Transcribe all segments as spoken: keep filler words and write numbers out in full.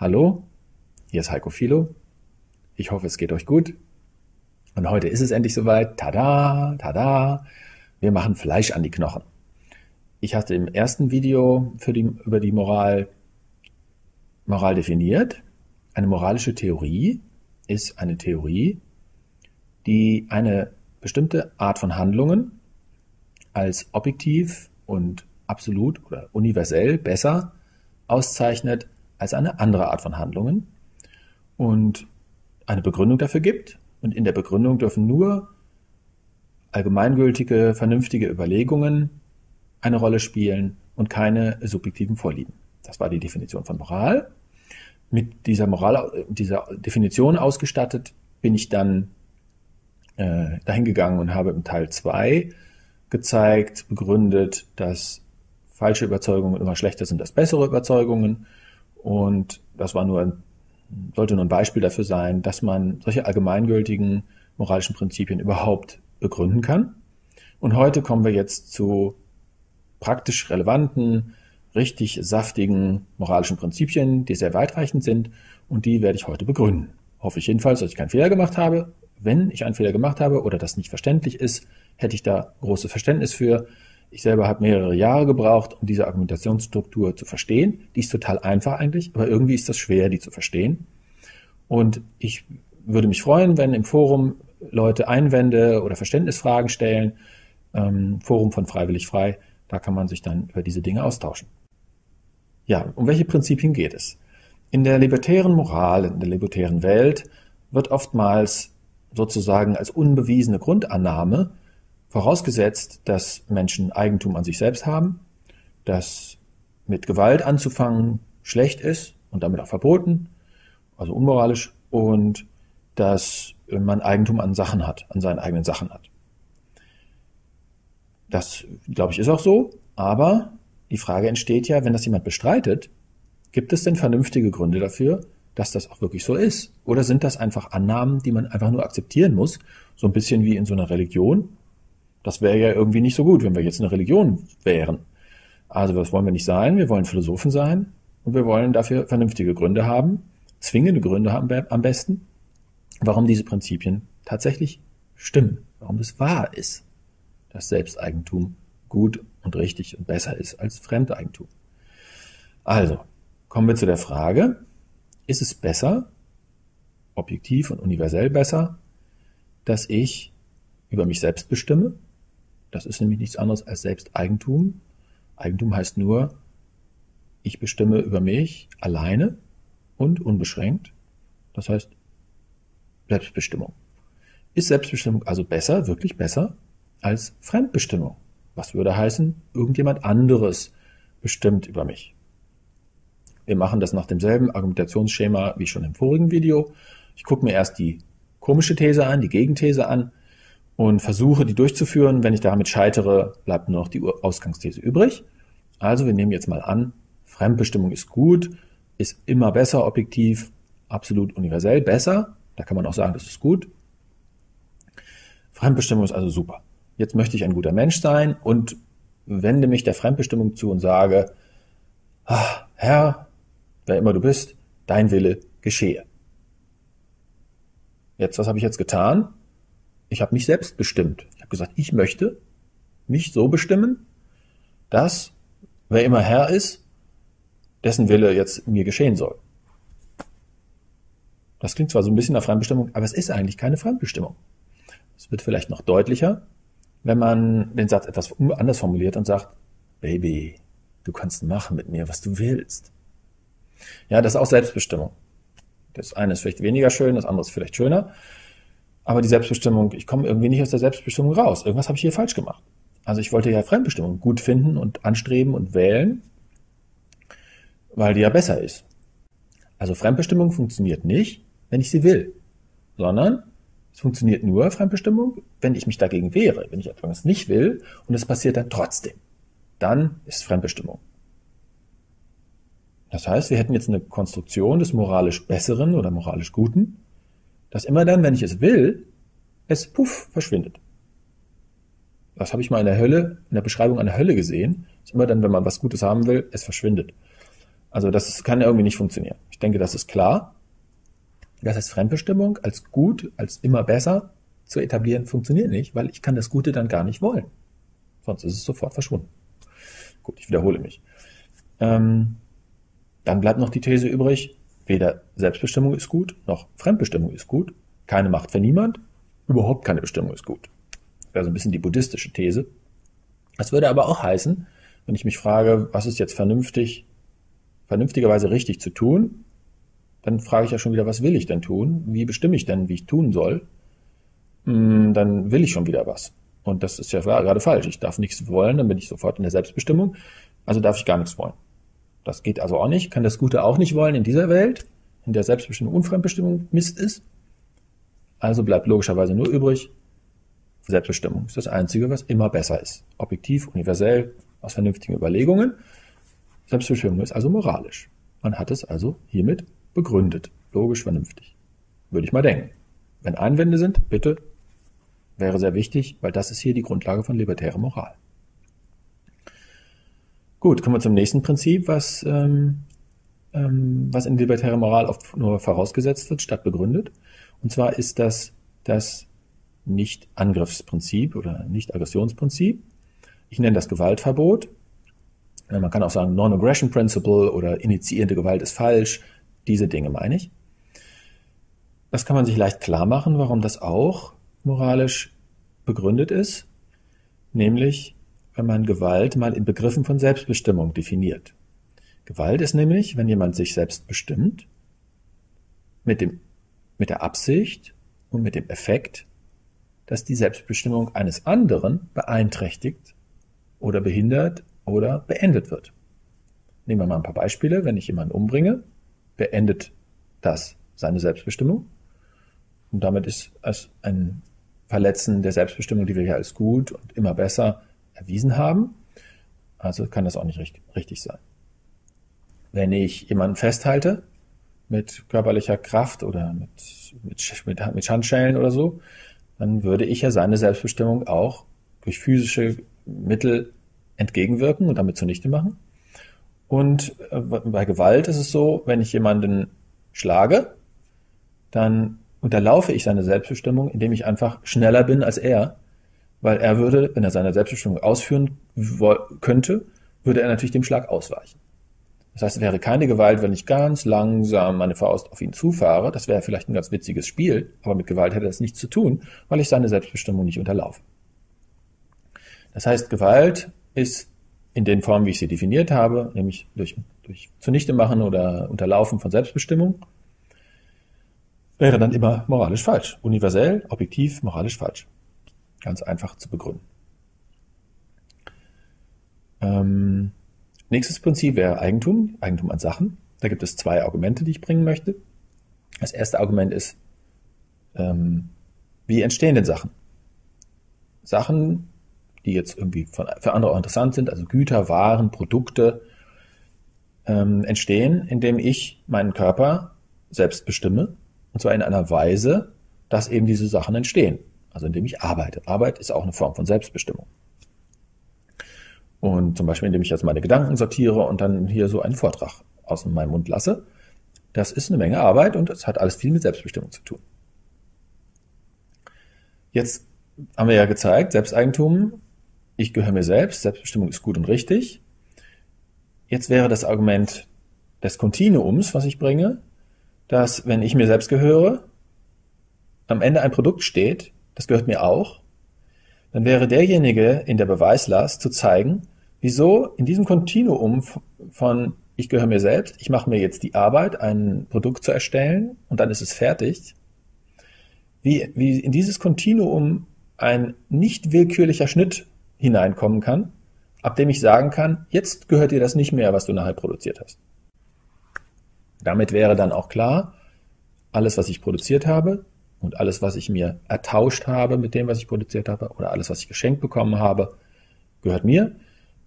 Hallo, hier ist Heiko Philo. Ich hoffe, es geht euch gut. Und heute ist es endlich soweit. Tada, tada. Wir machen Fleisch an die Knochen. Ich hatte im ersten Video für die, über die Moral, Moral definiert. Eine moralische Theorie ist eine Theorie, die eine bestimmte Art von Handlungen als objektiv und absolut oder universell besser auszeichnet als eine andere Art von Handlungen und eine Begründung dafür gibt. Und in der Begründung dürfen nur allgemeingültige, vernünftige Überlegungen eine Rolle spielen und keine subjektiven Vorlieben. Das war die Definition von Moral. Mit dieser Moral, dieser Definition ausgestattet bin ich dann äh, dahin gegangen und habe im Teil zwei gezeigt, begründet, dass falsche Überzeugungen immer schlechter sind als bessere Überzeugungen. Und das war nur ein, sollte nur ein Beispiel dafür sein, dass man solche allgemeingültigen moralischen Prinzipien überhaupt begründen kann. Und heute kommen wir jetzt zu praktisch relevanten, richtig saftigen moralischen Prinzipien, die sehr weitreichend sind, und die werde ich heute begründen. Hoffe ich jedenfalls, dass ich keinen Fehler gemacht habe. Wenn ich einen Fehler gemacht habe oder das nicht verständlich ist, hätte ich da großes Verständnis für. Ich selber habe mehrere Jahre gebraucht, um diese Argumentationsstruktur zu verstehen. Die ist total einfach eigentlich, aber irgendwie ist das schwer, die zu verstehen. Und ich würde mich freuen, wenn im Forum Leute Einwände oder Verständnisfragen stellen. Ähm, Forum von Freiwillig Frei, da kann man sich dann über diese Dinge austauschen. Ja, um welche Prinzipien geht es? In der libertären Moral, in der libertären Welt wird oftmals sozusagen als unbewiesene Grundannahme vorausgesetzt, dass Menschen Eigentum an sich selbst haben, dass mit Gewalt anzufangen schlecht ist und damit auch verboten, also unmoralisch, und dass man Eigentum an Sachen hat, an seinen eigenen Sachen hat. Das, glaube ich, ist auch so, aber die Frage entsteht ja, wenn das jemand bestreitet, gibt es denn vernünftige Gründe dafür, dass das auch wirklich so ist? Oder sind das einfach Annahmen, die man einfach nur akzeptieren muss, so ein bisschen wie in so einer Religion? Das wäre ja irgendwie nicht so gut, wenn wir jetzt eine Religion wären. Also was wollen wir nicht sein? Wir wollen Philosophen sein und wir wollen dafür vernünftige Gründe haben, zwingende Gründe haben am besten, warum diese Prinzipien tatsächlich stimmen, warum es wahr ist, dass Selbsteigentum gut und richtig und besser ist als Fremdeigentum. Also kommen wir zu der Frage, ist es besser, objektiv und universell besser, dass ich über mich selbst bestimme? Das ist nämlich nichts anderes als Selbsteigentum. Eigentum heißt nur, ich bestimme über mich alleine und unbeschränkt. Das heißt Selbstbestimmung. Ist Selbstbestimmung also besser, wirklich besser, als Fremdbestimmung? Was würde heißen, irgendjemand anderes bestimmt über mich. Wir machen das nach demselben Argumentationsschema wie schon im vorigen Video. Ich gucke mir erst die komische These an, die Gegenthese an, und versuche, die durchzuführen. Wenn ich damit scheitere, bleibt nur noch die Ausgangsthese übrig. Also wir nehmen jetzt mal an, Fremdbestimmung ist gut, ist immer besser, objektiv, absolut universell besser. Da kann man auch sagen, das ist gut. Fremdbestimmung ist also super. Jetzt möchte ich ein guter Mensch sein und wende mich der Fremdbestimmung zu und sage, ach, Herr, wer immer du bist, dein Wille geschehe. Jetzt, was habe ich jetzt getan? Ich habe mich selbst bestimmt. Ich habe gesagt, ich möchte mich so bestimmen, dass wer immer Herr ist, dessen Wille jetzt mir geschehen soll. Das klingt zwar so ein bisschen nach Fremdbestimmung, aber es ist eigentlich keine Fremdbestimmung. Es wird vielleicht noch deutlicher, wenn man den Satz etwas anders formuliert und sagt, Baby, du kannst machen mit mir, was du willst. Ja, das ist auch Selbstbestimmung. Das eine ist vielleicht weniger schön, das andere ist vielleicht schöner. Aber die Selbstbestimmung, ich komme irgendwie nicht aus der Selbstbestimmung raus. Irgendwas habe ich hier falsch gemacht. Also ich wollte ja Fremdbestimmung gut finden und anstreben und wählen, weil die ja besser ist. Also Fremdbestimmung funktioniert nicht, wenn ich sie will, sondern es funktioniert nur Fremdbestimmung, wenn ich mich dagegen wehre, wenn ich etwas nicht will und es passiert dann trotzdem. Dann ist Fremdbestimmung. Das heißt, wir hätten jetzt eine Konstruktion des moralisch Besseren oder moralisch Guten, dass immer dann, wenn ich es will, es puff verschwindet. Das habe ich mal in der Hölle, in der Beschreibung einer Hölle gesehen. Dass immer dann, wenn man was Gutes haben will, es verschwindet. Also das kann irgendwie nicht funktionieren. Ich denke, das ist klar. Das heißt, Fremdbestimmung als gut, als immer besser zu etablieren, funktioniert nicht, weil ich kann das Gute dann gar nicht wollen. Sonst ist es sofort verschwunden. Gut, ich wiederhole mich. Ähm, dann bleibt noch die These übrig, weder Selbstbestimmung ist gut, noch Fremdbestimmung ist gut. Keine Macht für niemand, überhaupt keine Bestimmung ist gut. Das wäre so ein bisschen die buddhistische These. Das würde aber auch heißen, wenn ich mich frage, was ist jetzt vernünftig, vernünftigerweise richtig zu tun, dann frage ich ja schon wieder, was will ich denn tun? Wie bestimme ich denn, wie ich tun soll? Dann will ich schon wieder was. Und das ist ja gerade falsch. Ich darf nichts wollen, dann bin ich sofort in der Selbstbestimmung. Also darf ich gar nichts wollen. Das geht also auch nicht. Kann das Gute auch nicht wollen in dieser Welt, in der Selbstbestimmung und Fremdbestimmung Mist ist. Also bleibt logischerweise nur übrig, Selbstbestimmung ist das Einzige, was immer besser ist. Objektiv, universell, aus vernünftigen Überlegungen. Selbstbestimmung ist also moralisch. Man hat es also hiermit begründet. Logisch, vernünftig. Würde ich mal denken. Wenn Einwände sind, bitte, wäre sehr wichtig, weil das ist hier die Grundlage von libertärer Moral. Gut, kommen wir zum nächsten Prinzip, was, ähm, ähm, was in libertärer Moral oft nur vorausgesetzt wird, statt begründet. Und zwar ist das das Nicht-Angriffsprinzip oder Nicht-Aggressionsprinzip. Ich nenne das Gewaltverbot. Man kann auch sagen Non-Aggression Principle oder initiierende Gewalt ist falsch. Diese Dinge meine ich. Das kann man sich leicht klar machen, warum das auch moralisch begründet ist. Nämlich, wenn man Gewalt mal in Begriffen von Selbstbestimmung definiert. Gewalt ist nämlich, wenn jemand sich selbst bestimmt, mit dem, mit der Absicht und mit dem Effekt, dass die Selbstbestimmung eines anderen beeinträchtigt oder behindert oder beendet wird. Nehmen wir mal ein paar Beispiele. Wenn ich jemanden umbringe, beendet das seine Selbstbestimmung. Und damit ist es ein Verletzen der Selbstbestimmung, die wir ja als gut und immer besser erwiesen haben. Also kann das auch nicht richtig, richtig sein. Wenn ich jemanden festhalte mit körperlicher Kraft oder mit, mit, mit, mit Handschellen oder so, dann würde ich ja seine Selbstbestimmung auch durch physische Mittel entgegenwirken und damit zunichte machen. Und bei Gewalt ist es so, wenn ich jemanden schlage, dann unterlaufe ich seine Selbstbestimmung, indem ich einfach schneller bin als er, weil er würde, wenn er seine Selbstbestimmung ausführen könnte, würde er natürlich dem Schlag ausweichen. Das heißt, es wäre keine Gewalt, wenn ich ganz langsam meine Faust auf ihn zufahre. Das wäre vielleicht ein ganz witziges Spiel, aber mit Gewalt hätte das nichts zu tun, weil ich seine Selbstbestimmung nicht unterlaufe. Das heißt, Gewalt ist in den Formen, wie ich sie definiert habe, nämlich durch, durch zunichte machen oder Unterlaufen von Selbstbestimmung, wäre dann immer moralisch falsch. Universell, objektiv, moralisch falsch. Ganz einfach zu begründen. Ähm, nächstes Prinzip wäre Eigentum, Eigentum an Sachen. Da gibt es zwei Argumente, die ich bringen möchte. Das erste Argument ist, ähm, wie entstehen denn Sachen? Sachen, die jetzt irgendwie von, für andere auch interessant sind, also Güter, Waren, Produkte, ähm, entstehen, indem ich meinen Körper selbst bestimme, und zwar in einer Weise, dass eben diese Sachen entstehen, also indem ich arbeite. Arbeit ist auch eine Form von Selbstbestimmung. Und zum Beispiel, indem ich jetzt meine Gedanken sortiere und dann hier so einen Vortrag aus meinem Mund lasse, das ist eine Menge Arbeit und es hat alles viel mit Selbstbestimmung zu tun. Jetzt haben wir ja gezeigt, Selbsteigentum, ich gehöre mir selbst, Selbstbestimmung ist gut und richtig. Jetzt wäre das Argument des Kontinuums, was ich bringe, dass wenn ich mir selbst gehöre, am Ende ein Produkt steht, das gehört mir auch, dann wäre derjenige in der Beweislast zu zeigen, wieso in diesem Kontinuum von ich gehöre mir selbst, ich mache mir jetzt die Arbeit, ein Produkt zu erstellen und dann ist es fertig, wie, wie in dieses Kontinuum ein nicht willkürlicher Schnitt hineinkommen kann, ab dem ich sagen kann, jetzt gehört dir das nicht mehr, was du nachher produziert hast. Damit wäre dann auch klar, alles, was ich produziert habe und alles, was ich mir ertauscht habe mit dem, was ich produziert habe oder alles, was ich geschenkt bekommen habe, gehört mir.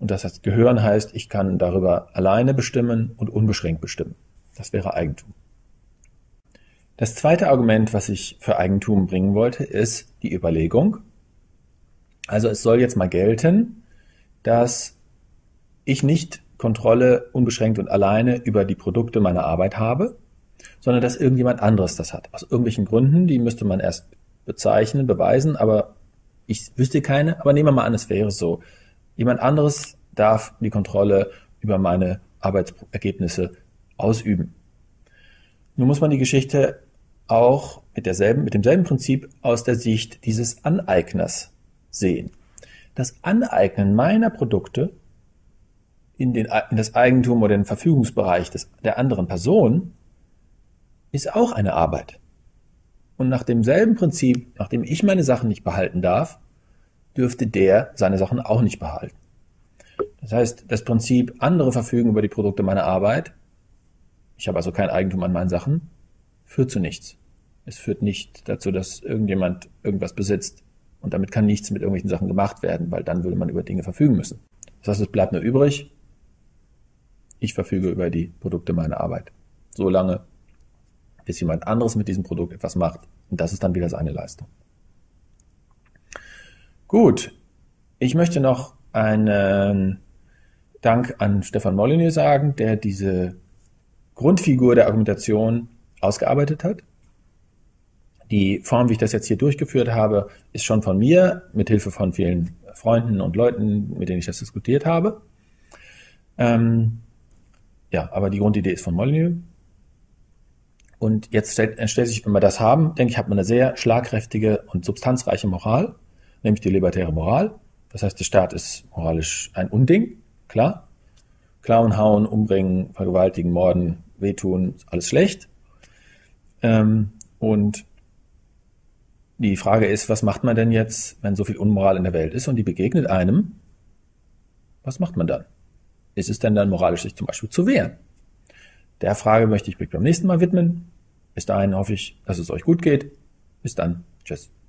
Und das heißt, gehören heißt, ich kann darüber alleine bestimmen und unbeschränkt bestimmen. Das wäre Eigentum. Das zweite Argument, was ich für Eigentum bringen wollte, ist die Überlegung. Also es soll jetzt mal gelten, dass ich nicht Kontrolle unbeschränkt und alleine über die Produkte meiner Arbeit habe, sondern dass irgendjemand anderes das hat. Aus irgendwelchen Gründen, die müsste man erst bezeichnen, beweisen, aber ich wüsste keine. Aber nehmen wir mal an, es wäre so. Jemand anderes darf die Kontrolle über meine Arbeitsergebnisse ausüben. Nun muss man die Geschichte auch mit derselben, mit demselben Prinzip aus der Sicht dieses Aneigners sehen. Das Aneignen meiner Produkte in, den, in das Eigentum oder den Verfügungsbereich des, der anderen Person ist auch eine Arbeit. Und nach demselben Prinzip, nachdem ich meine Sachen nicht behalten darf, dürfte der seine Sachen auch nicht behalten. Das heißt, das Prinzip, andere verfügen über die Produkte meiner Arbeit, ich habe also kein Eigentum an meinen Sachen, führt zu nichts. Es führt nicht dazu, dass irgendjemand irgendwas besitzt und damit kann nichts mit irgendwelchen Sachen gemacht werden, weil dann würde man über Dinge verfügen müssen. Das heißt, es bleibt nur übrig, ich verfüge über die Produkte meiner Arbeit. Solange, bis jemand anderes mit diesem Produkt etwas macht und das ist dann wieder seine Leistung. Gut, ich möchte noch einen Dank an Stefan Molyneux sagen, der diese Grundfigur der Argumentation ausgearbeitet hat. Die Form, wie ich das jetzt hier durchgeführt habe, ist schon von mir, mit Hilfe von vielen Freunden und Leuten, mit denen ich das diskutiert habe. Ähm, ja, aber die Grundidee ist von Molyneux. Und jetzt stellt, stellt sich, wenn wir das haben, denke ich, hat man eine sehr schlagkräftige und substanzreiche Moral, nämlich die libertäre Moral. Das heißt, der Staat ist moralisch ein Unding, klar. Klauen, hauen, umbringen, vergewaltigen, morden, wehtun, alles schlecht. Ähm, und die Frage ist, was macht man denn jetzt, wenn so viel Unmoral in der Welt ist und die begegnet einem? Was macht man dann? Ist es denn dann moralisch, sich zum Beispiel zu wehren? Der Frage möchte ich mich beim nächsten Mal widmen. Bis dahin hoffe ich, dass es euch gut geht. Bis dann. Tschüss.